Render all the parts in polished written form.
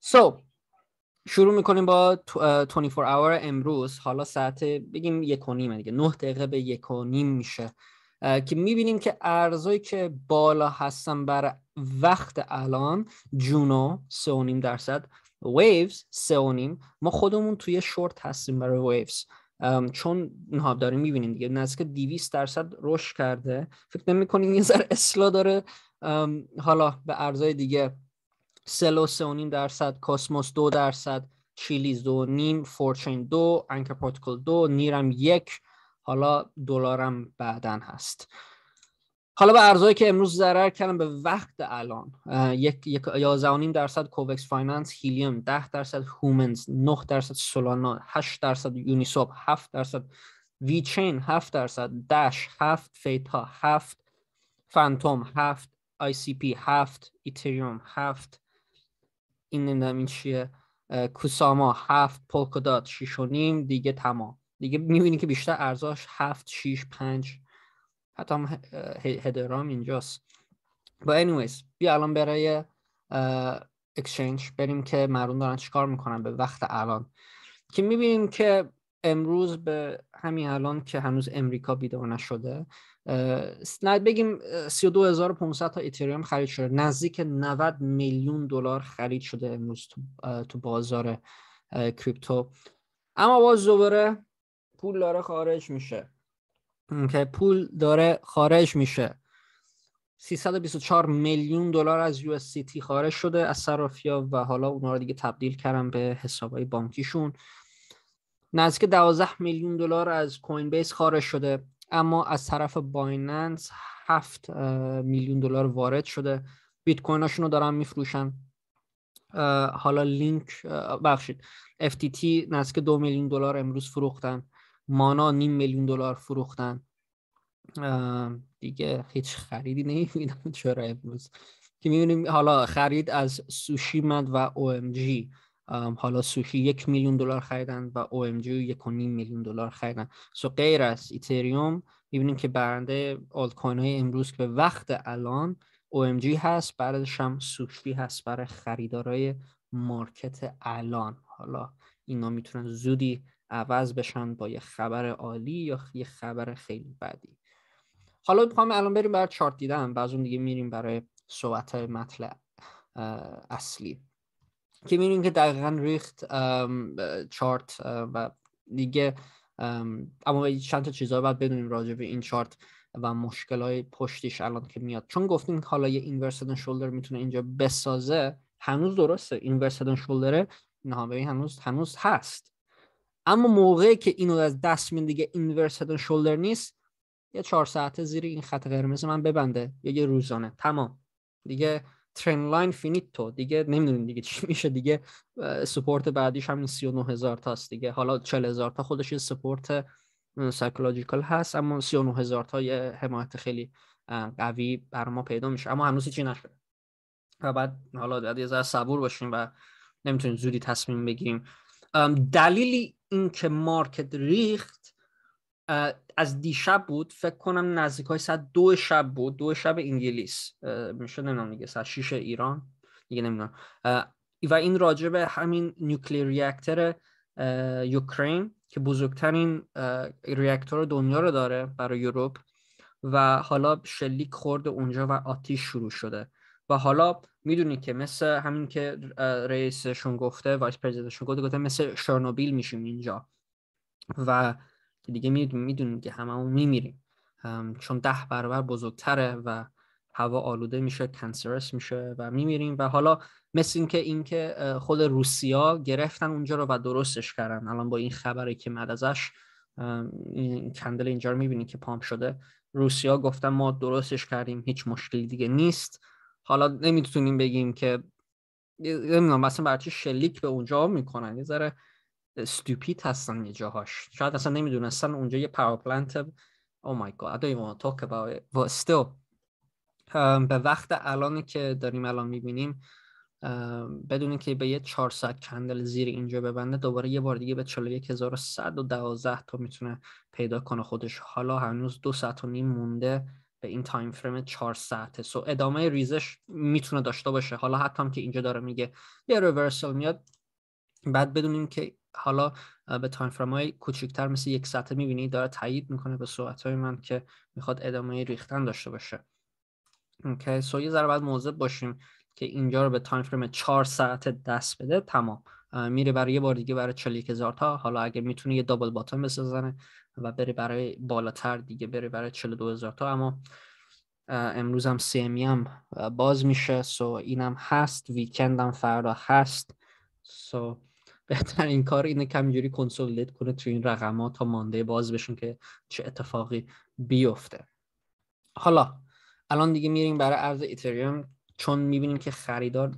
So شروع میکنیم با 24 hour امروز. حالا ساعت بگیم 1:30 دیگه، 9 دقیقه به 1:30 میشه که میبینیم که ارزایی که بالا هستن بر وقت الان، جونو 3.5%، ویوز 3.5. ما خودمون توی شورت هستیم برای ویوز، چون اینها داریم میبینیم دیگه نزدیک 200% رشد کرده. فکر نمی‌کنین یه ذره اصلاح داره حالا به ارزای دیگه؟ سلو 3.5%، کاسموس 2%، چیلیز 2.5%، فورچین 2%، انکر پروتکل 2%، نیرم 1%، حالا دلارم بعدن هست. حالا به ارزایی که امروز ضرر کردن به وقت الان، 11.5%، کووکس فایننس، هیلیوم 10%، هومنز 9%، سولانا 8%، یونیسوب 7%، وی چین 7%، داش 7%، فیتا 7%، فانتوم 7%، ICP 7%، ایتریوم 7%، این نمیدونم چیه، کوساما 7%، پولکادات 6.5%. دیگه تمام، دیگه میبینی که بیشتر ارزاش 7 6 5، حتی هم هدرام اینجاست. But anyways بیا الان برای اکسچنج بریم که مردم دارن چیکار میکنن به وقت الان، که میبینیم که امروز به همین الان که هنوز امریکا بیدار نشده، بگیم 32,500 تا اتریوم خرید شده، نزدیک 90 میلیون دلار خرید شده امروز تو بازار کریپتو. اما باز دوباره پول داره خارج میشه، که پول داره خارج میشه. 324 میلیون دلار از USDT خارج شده از صرافی‌ها و حالا اونها رو دیگه تبدیل کردن به حساب‌های بانکیشون. نزدیک 12 میلیون دلار از کوین بیس خارج شده، اما از طرف بایننس 7 میلیون دلار وارد شده. بیت کویناشون رو دارن میفروشن. حالا لینک بخشید FTT نزدیک 2 میلیون دلار امروز فروختن، مانا 500,000 دلار فروختن. دیگه هیچ خریدی نمی‌بینم چرا امروز، که می‌بینیم حالا خرید از سوشی مد و OMG. حالا سوشی 1,000,000 دلار خریدن و OMG 1.5 میلیون دلار خریدن. سو غیر از ایتریوم می‌بینیم که برنده آلت کوین‌های امروز که به وقت الان OMG هست، بعدش هم سوشی هست برای خریدارای مارکت الان. حالا اینا میتونن زودی عوض بشن با یه خبر عالی یا یه خبر خیلی بدی. حالا می‌خوام الان بریم برای چارت دیدن، بعد اون دیگه میریم برای صحبت‌های مطلع اصلی، که می‌بینیم که دقیقاً ریخت چارت و دیگه. اما چند تا چیزا باید بدونیم راجع به این چارت و مشکل‌های پشتیش الان که میاد، چون گفتیم حالا یه اینورسد شولدر میتونه اینجا بسازه. هنوز درسته اینورسد شولدر نه، ببین هنوز هست، اما موقعی که اینو از دست میدن دیگه اینورسد شولدر نیست. یه 4 ساعته زیر این خط قرمز من ببنده یا یه روزانه، تمام دیگه ترند لاین فینیتو، دیگه نمیدونیم دیگه چی میشه دیگه. سپورت بعدیش همین 39,000 تاست دیگه. حالا 40,000 تا خودش یه سپورت سایکولوژیکال هست، اما 39,000 تا یه حمایت خیلی قوی بر ما پیدا میشه، اما هنوز چیزی نشده و بعد حالا باید یه ذره صبور باشیم و نمیتونیم زودی تصمیم بگیریم. دلیلی این که مارکت ریخت از دیشب بود، فکر کنم نزدیک های ساعت 2 شب بود، 2 شب انگلیس میشه، نمیدونم دیگه ساعت 6 ایران دیگه نمیدونم. و این راجع به همین نیوکلیر ریاکتور اوکراین که بزرگترین ریاکتور دنیا رو داره برای اروپا، و حالا شلیک خورد اونجا و آتش شروع شده. و حالا میدونی که مثل همین که رئیسشون گفته، وایس پرزیدنتشون گفته مثل شرنوبیل میشیم اینجا، و دیگه میدونیم که هممون میمیریم، چون 10 برابر بزرگتره و هوا آلوده میشه، کانسرس میشه و میمیریم. و حالا مثل این که خود روسیا گرفتن اونجا رو و درستش کردن. الان با این خبری که مد ازش این کندل اینجا رو میبینی که پامپ شده، روسیا گفتن ما درستش کردیم، هیچ مشکلی دیگه نیست. حالا نمیتونیم بگیم که نمیدونم مثلا برچی شلیک به اونجا میکنن، یه ذره استوپید هستن یه جاهاش، شاید اصلا نمیدونستن اونجا یه پاور پلنت. Oh my god I don't even want to talk about it. But still به وقت الان که داریم الان میبینیم، بدونین که به یه 400 کندل زیر اینجا ببنده، دوباره یه بار دیگه به 41,112 تا میتونه پیدا کنه خودش. حالا هنوز 2 ساعت و نیم مونده این تایم فریم 4 ساعته، سو ادامه ریزش میتونه داشته باشه. حالا حتی هم که اینجا داره میگه یه ریورسل میاد، بعد بدونیم که حالا به تایم فریم های کوچیکتر مثل یک ساعته میبینی داره تایید میکنه به صحبت های من که میخواد ادامه ریختن داشته باشه. اوکی، سو یه ذره باید مواظب باشیم که اینجا رو به تایم فریم 4 ساعته دست بده. تمام میره برای یه بار دیگه برای 41000 تا. حالا اگه میتونه یه دابل باتم بسازنه و بره برای بالاتر دیگه، بره برای 42000 تا. اما امروز هم CME هم باز میشه، سو اینم هست، ویکند هم فردا هست، سو بهتر این کار اینه کمجوری کنسولیدیت کنه تو این رقم‌ها تا مانده باز بشون که چه اتفاقی بیفته. حالا الان دیگه میریم برای ارز اتریوم، چون میبینیم که خریدار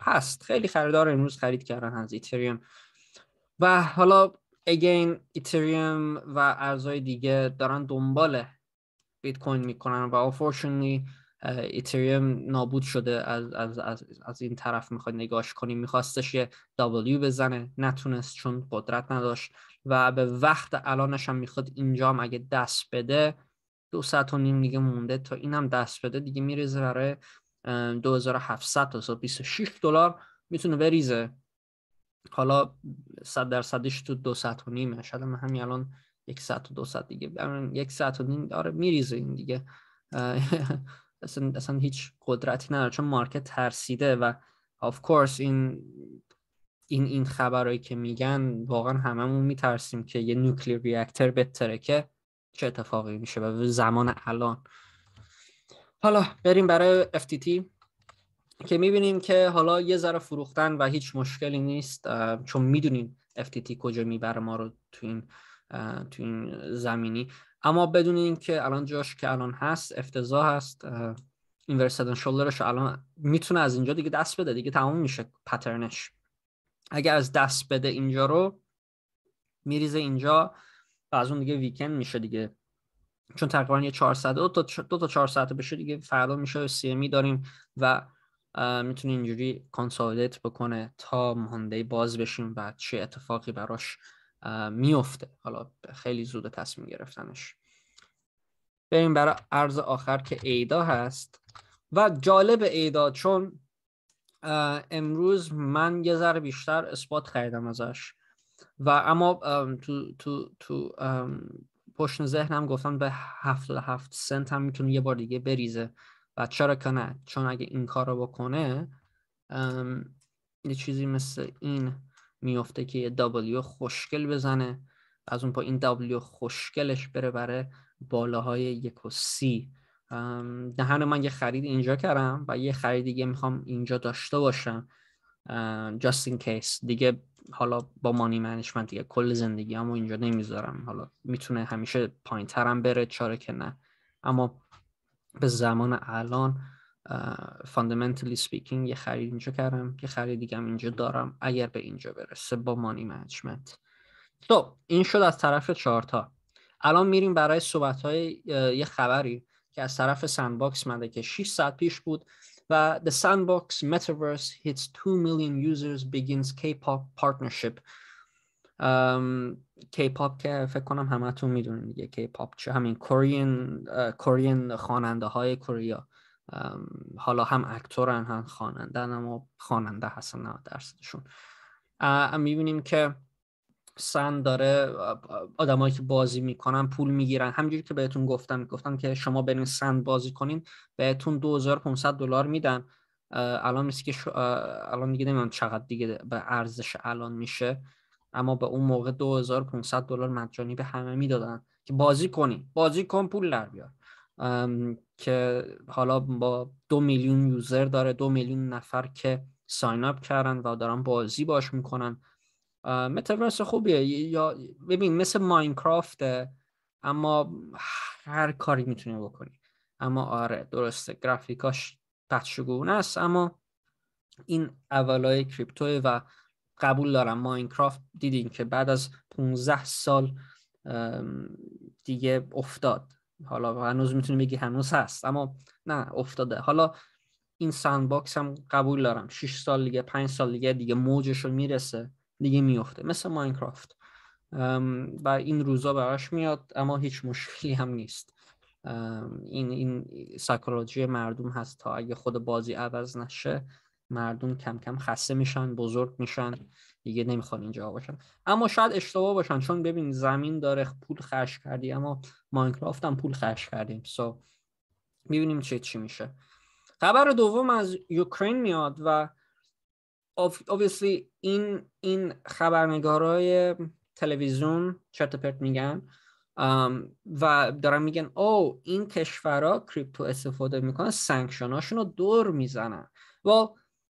هست، خیلی خریدار امروز خرید کردن از ایتریوم و حالا اگین ایتریوم و ارزهای دیگه دارن دنبال بیت کوین میکنن و unfortunately ایتریوم نابود شده. از این طرف میخواد نگاش کنیم، میخواستش یه W بزنه نتونست چون قدرت نداشت و به وقت الانش هم میخواد اینجا هم اگه دست بده 2.5 ساعت دیگه مونده تا اینم دست بده دیگه، میریزه برای 2700 تا $26 میتونه بریزه. حالا 100%ش تو 2 ساعت و نیمه، شاید من همین الان 1 ساعت و 2 ساعت دیگه، الان 1 ساعت و نیم آره میریزه این دیگه. اصلا هیچ قدرتی نداره چون مارکت ترسیده و of course این خبرایی که میگن واقعا هممون میترسیم که یه نوکلیر ریاکتور بترکه چه اتفاقی میشه و زمان الان. حالا بریم برای FTT که میبینیم که حالا یه ذره فروختن و هیچ مشکلی نیست، چون میدونیم FTT کجا میبره ما رو تو این زمینی. اما بدونین که الان جاش که الان هست افتضاح هست، اینورسد اند شولدرش الان میتونه از اینجا دیگه دست بده دیگه، تمام میشه پترنش. اگر از دست بده اینجا رو میریزه اینجا و از اون دیگه ویکند میشه دیگه، چون تقریبا یه 4 ساعت بشه دیگه فردا میشه CME داریم و میتونه اینجوری کانسولیدیت بکنه تا مانده باز بشیم و چه اتفاقی براش میفته. حالا خیلی زود تصمیم گرفتنش. بریم برای ارز آخر که ایدا هست و جالب ایدا، چون امروز من یه ذره بیشتر اثبات خریدم ازش و اما تو پشت ذهنم گفتم به 7 سنت هم میتونه یه بار دیگه بریزه و چرا که نه، چون اگه این کار رو بکنه یه چیزی مثل این میفته که یه W خوشگل بزنه، از اون پا این W خوشگلش بره برای بالاهای 1C. دهن من یه خرید اینجا کردم و یه خرید دیگه میخوام اینجا داشته باشم just in case دیگه. حالا با مانی منیجمنت دیگه کل زندگی اما اینجا نمیذارم، حالا میتونه همیشه پایین ترم بره چاره که نه، اما به زمان الان fundamentally speaking یه خرید اینجا کردم، یه خرید دیگه هم اینجا دارم اگر به اینجا برسه با مانی منیجمنت. تو این شد از طرف 4 تا. الان میریم برای صحبت‌های یه خبری که از طرف سندباکس مده که 6 ساعت پیش بود و The Sandbox Metaverse hits 2 million users begins K-pop partnership. K-pop که فکر کنم همه‌تون میدونید دیگه K-pop چه، همین کورین خواننده های کوریا، حالا هم اکتورن هم خواننده‌ن، اما خواننده هستن 90%شون. میبینیم که سن داره آدمایی که بازی میکنن پول میگیرن، همونجوری که بهتون گفتم که شما برین سند بازی کنین بهتون $2500 میدن. الان نیست که الان دیگه نمیدونم چقدر دیگه به ارزش الان میشه، اما به اون موقع $2500 مجانی به همه میدادن که بازی کنی، بازی کن پول در بیار. که حالا با 2 میلیون یوزر داره، 2 میلیون نفر که ساین اپ کردن و دارن بازی باش میکنن. متاورس خوبیه، یا ببین مثل ماینکرافت، اما هر کاری میتونی بکنی. اما آره درسته گرافیکاش بچگونه است، اما این اولای کریپتوه و قبول دارم ماینکرافت دیدین که بعد از 15 سال دیگه افتاد. حالا هنوز میتونی بگی هنوز هست، اما نه افتاده. حالا این سندباکس هم قبول دارم 6 سال دیگه 5 سال دیگه موجش رو میرسه دیگه، میفته مثل ماینکرافت و این روزا براش میاد، اما هیچ مشکلی هم نیست. این سایکولوژی مردم هست تا اگه خود بازی عوض نشه مردم کم کم خسته میشن، بزرگ میشن، دیگه نمیخوان اینجا باشن. اما شاید اشتباه باشن، چون ببین زمین داره پول خرج کردی، اما ماینکرافت هم پول خرج کردیم. سو میبینیم چی میشه. خبر دوم از اوکراین میاد و obviously این خبرنگارای تلویزیون چرت پرت میگن و دارن میگن او این کشورها کریپتو استفاده میکنن، سانکشناشون رو دور میزنن. و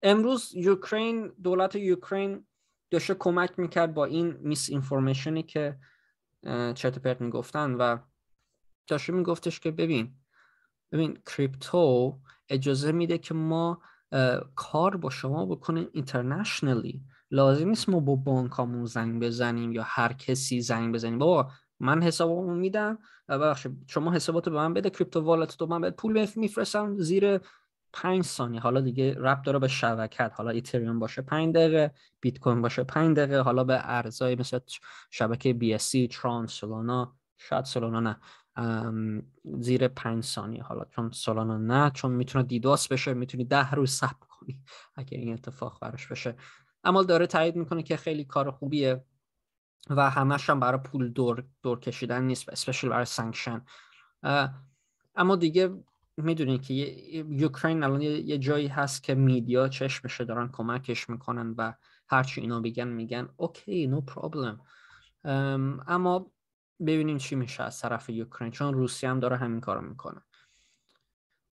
امروز اوکراین، دولت اوکراین داشته کمک میکرد با این میس اینفورمیشنی که چرت پرت میگفتن و داشته میگفتش که ببین کریپتو اجازه میده که ما کار با شما بکنیم اینترنشنالی، لازم نیست ما با بانکامون زنگ بزنیم یا هر کسی زنگ بزنیم. بابا من حسابمو میدم، ببخشید شما حساباتو به من بده، کریپتو والت تو من بده، پول میفرستم زیر 5 ثانیه. حالا دیگه ربط داره به شبکت، حالا ایتریوم باشه 5 دقیقه، بیت کوین باشه 5 دقیقه، حالا به ارزهای مثل شبکه بی اس سی، تران، سولانا، شاید سولانا نه، زیر 5 ثانیه. حالا چون سولانا نه، چون میتونه دیداس بشه، میتونی 10 روز صبر کنی اگه این اتفاق براش بشه. اما داره تایید میکنه که خیلی کار خوبیه و همش هم برای پول دور کشیدن نیست، اسپشیال برای سانکشن. اما دیگه میدونین که اوکراین الان یه جایی هست که میدیا چشمشه، دارن کمکش میکنن و هرچی اینا بگن میگن اوکی نو پرابلم. اما ببینیم چی میشه از طرف اوکراین، چون روسیه هم داره همین کارو میکنه.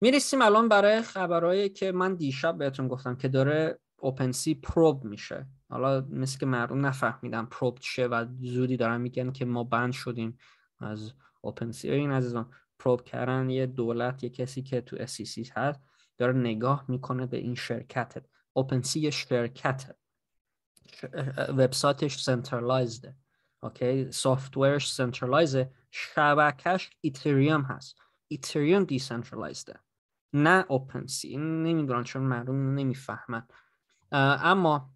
میرسیم الان برای خبرایی که من دیشب بهتون گفتم که داره اوپنسی پروب میشه. حالا مثل که مردم نفهمیدن پروب چه و زودی دارن میگن که ما بند شدیم از اوپنسی. این عزیزان پروب کردن یه دولت، یه کسی که تو SEC هست داره نگاه میکنه به این شرکت. اوپنسی یه شرکته، وبسایتش سنترالایزده، اوکی، سافتورش سنترالایزه، شبکهش ایتریوم هست، ایتریوم دیسنترالایزده، نه اوپنسی. نمیدونن چون مردم نمیفهمن. اما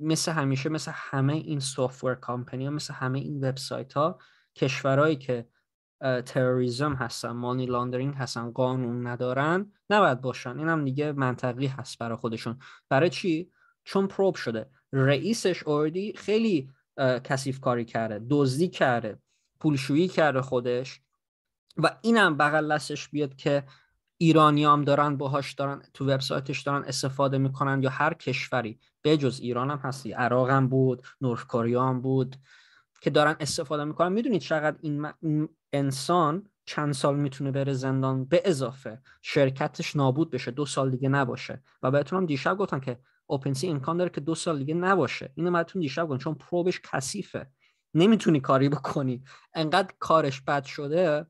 مثل همیشه، مثل همه این سافتور کمپانی ها، مثل همه این وبسایت ها، کشورهایی که تروریسم هستن، مانی لاندرینگ هستن، قانون ندارن، نباید باشن. این هم دیگه منطقی هست برای خودشون. برای چی؟ چون پروب شده، رئیسش اوردی خیلی کثیف کاری کرده، دزدی کرده، پولشویی کرده خودش، و اینم بغل دستش بیاد که ایرانیام دارن باهاش، دارن تو وبسایتش دارن استفاده میکنن، یا هر کشوری به جز ایران هم هستی، عراق هم بود، نورد کره هم بود که دارن استفاده میکنن. میدونید چقدر این انسان چند سال میتونه بره زندان، به اضافه شرکتش نابود بشه، 2 سال دیگه نباشه. و بهتون هم دیشب گفتن که اوپنسی امکان داره که 2 سال دیگه نباشه. اینو بهتون دیشب گفتن، چون پروبش کثیفه، نمیتونی کاری بکنی، انقدر کارش بد شده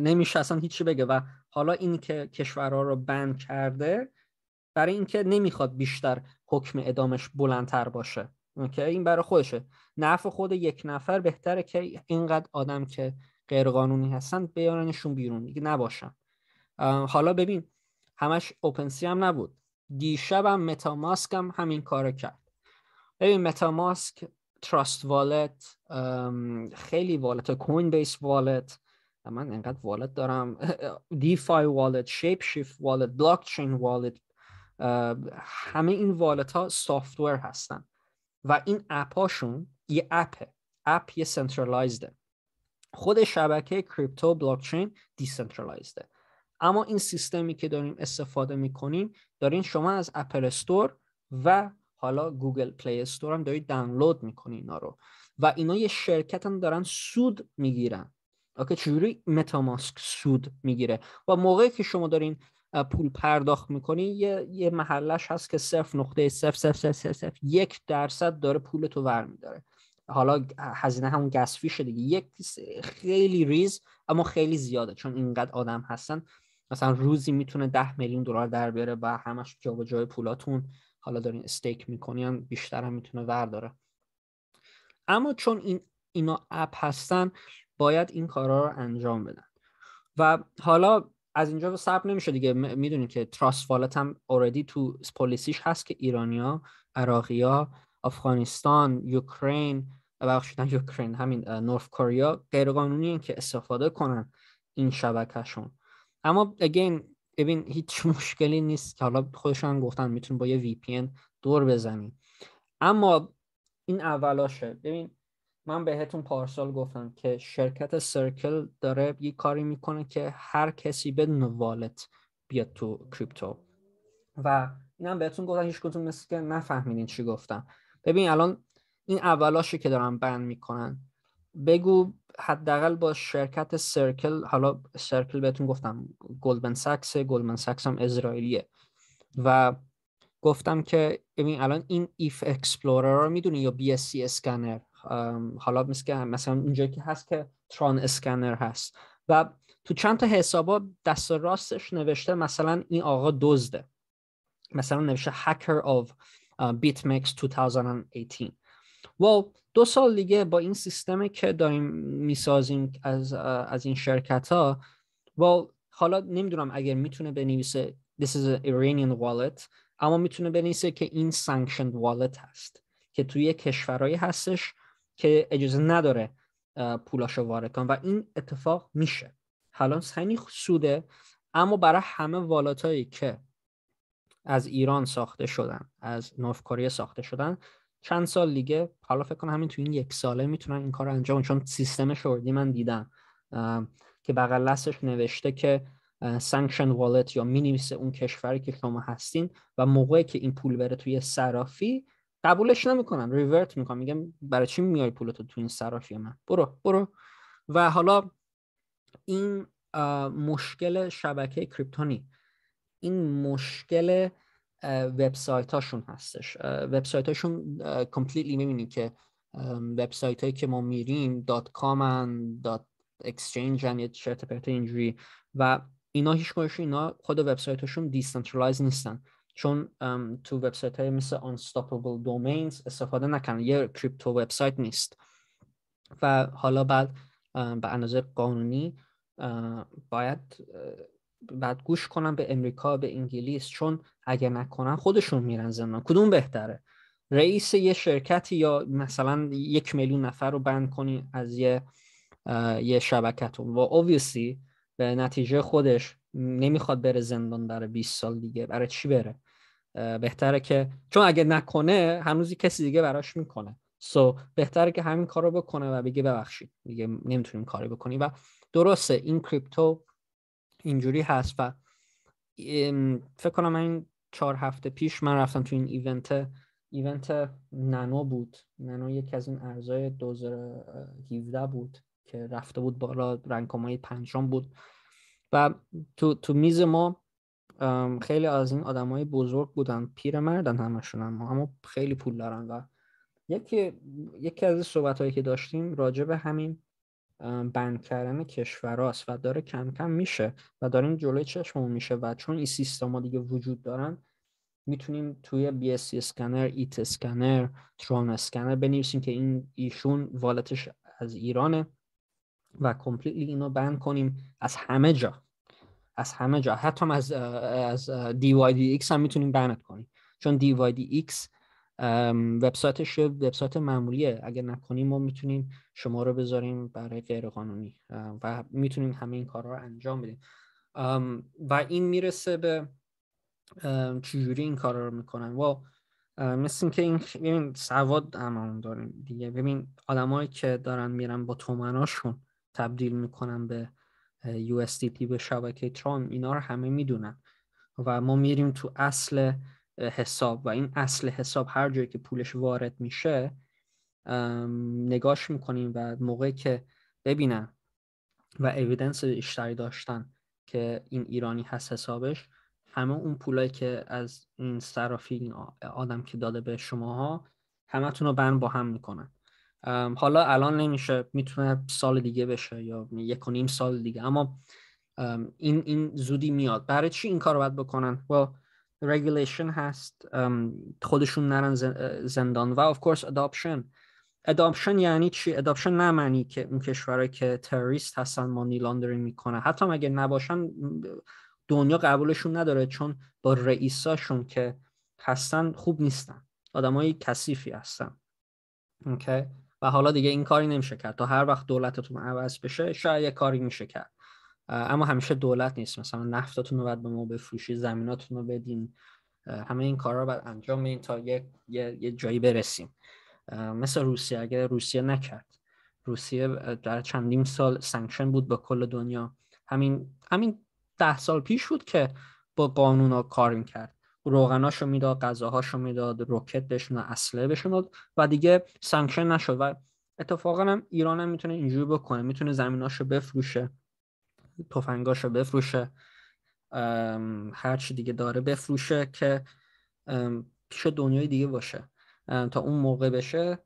نمیشه اصلا هیچی بگه. و حالا این که کشورها رو بند کرده برای اینکه نمیخواد بیشتر حکم اعدامش بلندتر باشه، اوکی، این برای خودشه، نفع خود یک نفر. بهتره که اینقدر آدم که غیرقانونی هستن بیارنشون بیرون دیگه، نباشن. حالا ببین همش اوپنسی هم نبود، دیشب هم متاماسک هم همین کارو کرد. ببین متاماسک، تراست والت، خیلی والت، کوین بیس والت، من اینقدر والت دارم، دیفای والت، شیپ شیفت والت، بلاک چین والت، همه این والت ها سافتور هستن و این اپاشون یه اپه، اپ یه سنترالایزده، خود شبکه کریپتو بلاک چین دیسنترالایزده. اما این سیستمی که داریم استفاده میکنیم، دارین شما از اپل استور و حالا گوگل پلی استور هم دارید دانلود میکنی اینا رو، و اینا یه شرکت هم دارن سود میگیرن. اوکی، چجوری متاماسک سود میگیره؟ و موقعی که شما دارین پول پرداخت میکنی، یه محلش هست که 0.0001% داره پول تو ور میداره. حالا هزینه همون گس فیشه دیگه، یک خیلی ریز اما خیلی زیاده، چون اینقدر آدم هستن، مثلا روزی میتونه $10 میلیون در بیاره و همش جا به جای پولاتون. حالا دارین استیک میکنین، بیشتر هم میتونه ور داره. اما چون اینا اپ هستن، باید این کارا رو انجام بدن. و حالا از اینجا صبر نمیشه دیگه، میدونین که تراست والت هم اوردی تو پالیسیش هست که ایرانیا، عراقیا، افغانستان، اوکراین، بخشیدن یوکرین، همین نورث کوریا غیرقانونیه که استفاده کنن این شبکهشون. اما اگین ببین هیچ مشکلی نیست که حالا خودشون گفتن میتونی با یه وی پی ان دور بزنی، اما این اولاشه. ببین من بهتون پارسال گفتم که شرکت سرکل داره یه کاری میکنه که هر کسی بدون والت بیاد تو کریپتو، و اینم بهتون گفتم هیچ کدوم مثل که نفهمیدین چی گفتم. ببین الان این اولاشه که دارن بند میکنن. بگو حداقل با شرکت سرکل، حالا سرکل بهتون گفتم گلدمن ساکس هم اسرائیلیه، و گفتم که ببین الان این ایف اکسپلورر رو میدونی یا بی اس سی اسکنر، حالا مثلا اونجایی که هست که تران اسکنر هست و تو چند تا حسابا دست راستش نوشته مثلا این آقا دزده، مثلا نوشته hacker of bitmex 2018. well 2 سال دیگه با این سیستمی که داریم میسازیم از این شرکت ها، well حالا نمیدونم اگر میتونه بنویسه this is an Iranian wallet، اما میتونه بنویسه که این sanctioned wallet هست که توی کشورایی هستش که اجازه نداره پولاشو وارد کن، و این اتفاق میشه. حالا سنی سوده، اما برای همه والتایی که از ایران ساخته شدن، از نورث کره ساخته شدن، چند سال دیگه، حالا فکر کنم همین تو این 1 ساله میتونن این کار انجام بدن، چون سیستم شوردی من دیدم که بغل دستش نوشته که سانکشن والت، یا مینیمیسه اون کشوری که شما هستین، و موقعی که این پول بره توی صرافی قبولش نمیکنن، ریورت میکنن، میگم برای چی میای پولتو تو این صرافی من، برو. و حالا این مشکل شبکه کریپتونی، این مشکل وبسایتاشون هستش. وبسایتاشون کامپلیتلی میبینی که وبسایتایی که ما میریم .comن .exchangeن یا چرت و پرت اینجوری، و اینا هیچ کدومش اینا خود وبسایتاشون دیسنترالایز نیستن، چون تو وبسایتای مثل unstoppable domains استفاده نکنن، یه کریپتو وبسایت نیست. و حالا بعد به اندازه قانونی باید گوش کنن به امریکا، به انگلیس، چون اگر نکنن خودشون میرن زندان. کدوم بهتره؟ رئیس یه شرکتی یا مثلا 1 میلیون نفر رو بند کنی از یه شبکتون، و obviously به نتیجه خودش نمیخواد بره زندان برای 20 سال دیگه، برای چی بره؟ بهتره که، چون اگه نکنه هنوزی کسی دیگه براش میکنه، سو بهتره که همین کارو بکنه و بگه ببخشید دیگه نمیتونیم کاری بکنی. و درسته این کریپتو اینجوری هست. و فکر کنم این 4 هفته پیش من رفتم تو این ایونت نانو بود، نانو یکی از این ارزهای 2017 بود که رفته بود بالا، رنگ‌های 5 بود، و تو میز ما خیلی از این آدمای بزرگ بودن، پیرمردن همشون، اما خیلی پول دارن. و یکی از صحبتایی که داشتیم راجع به همین بند کردن کشوراست، و داره کم کم میشه و داریم جلوی چشممون میشه، و چون این سیستما دیگه وجود دارن میتونیم توی بی اس سی اسکنر، ایت اسکنر، ترون اسکنر بنویسیم که این ایشون والتش از ایرانه، و کامپلیتلی اینو بند کنیم از همه جا، حتی از DYDX هم میتونیم بند کنیم، چون DYDX وبسایتش وبسایت معمولیه، اگر نکنیم ما میتونیم شما رو بذاریم برای غیر قانونی، و میتونیم همه این کارها رو انجام بدیم. و این میرسه به چجوری این کارا رو میکنن. و مثل این که ببین سواد همون داریم دیگه، ببین آدمایی که دارن میرن با تومناشون تبدیل میکنن به USDT، به شبکه ترون، اینا رو همه میدونن، و ما میریم تو اصل حساب، و این اصل حساب هر جایی که پولش وارد میشه نگاش میکنیم، و موقعی که ببینن و اویدنس بیشتری داشتن که این ایرانی هست حسابش، همه اون پولایی که از این صرافی این آدم که داده به شماها، همتون رو بند با هم میکنن. حالا الان نمیشه، میتونه سال دیگه بشه یا 1.5 سال دیگه، اما این زودی میاد. برای چی این کار رو باید بکنن؟ well regulation هست، خودشون نرن زندان. و of course adoption یعنی چی؟ adoption نه معنی که اون کشورایی که تروریست هستن مانی لاندرینگ میکنه، حتی اگه نباشن دنیا قبولشون نداره، چون با رئیساشون که هستن خوب نیستن، آدمای کثیفی هستن. اوکی و حالا دیگه این کاری نمیشه کرد تا هر وقت دولتتون عوض بشه، شاید یه کاری میشه کرد، اما همیشه دولت نیست. مثلا نفتتون رو بعد به ما بفروشید، زمیناتون رو بدین، همه این کارا رو بعد انجام بدین تا یه جایی برسیم. مثل روسیه، اگر روسیه نکرد، روسیه در چندین سال سانکشن بود با کل دنیا، همین 10 سال پیش بود که با قانونا کار می‌کرد، روغناشو میداد، غذاهاشو میداد، روکت بهشون، اسلحه بهشون داد و دیگه سانکشن نشد. و اتفاقا هم ایران هم میتونه اینجوری بکنه، میتونه زمیناشو بفروشه، تفنگاشو بفروشه، هر چی دیگه داره بفروشه که پیش دنیای دیگه باشه. تا اون موقع بشه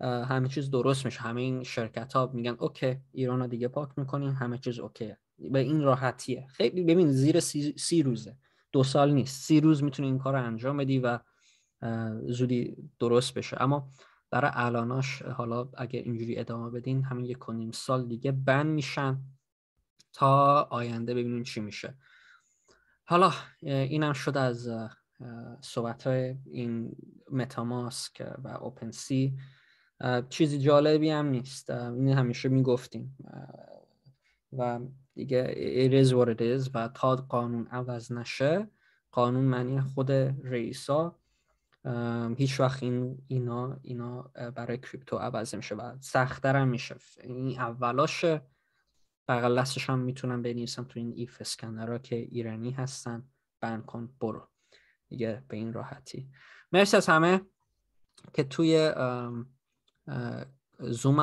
همه چیز درست میشه، همه این شرکت‌ها میگن اوکی ایرانو دیگه پاک میکنیم، همه چیز اوکیه، به این راحتیه. خیلی ببین زیر 30 روزه، 2 سال نیست، 30 روز میتونی این کار رو انجام بدی و زودی درست بشه. اما برای الاناش حالا اگه اینجوری ادامه بدین همین 1.5 سال دیگه بند میشن تا آینده ببینیم چی میشه. حالا اینم شد از صحبت‌های این متاماسک و اوپن سی. چیزی جالبی هم نیست، این همیشه میگفتیم و دیگه it is what it is. و تا قانون عوض نشه، قانون معنی خود رئیسا، هیچ وقت اینا برای کریپتو عوض نمیشه و سخت‌تر هم میشه. این اولاشه، بغل دستش هم میتونم بنویسم تو این ایف اسکنرها که ایرانی هستن، بند کن برو دیگه، به این راحتی. مرسی از همه که توی زوم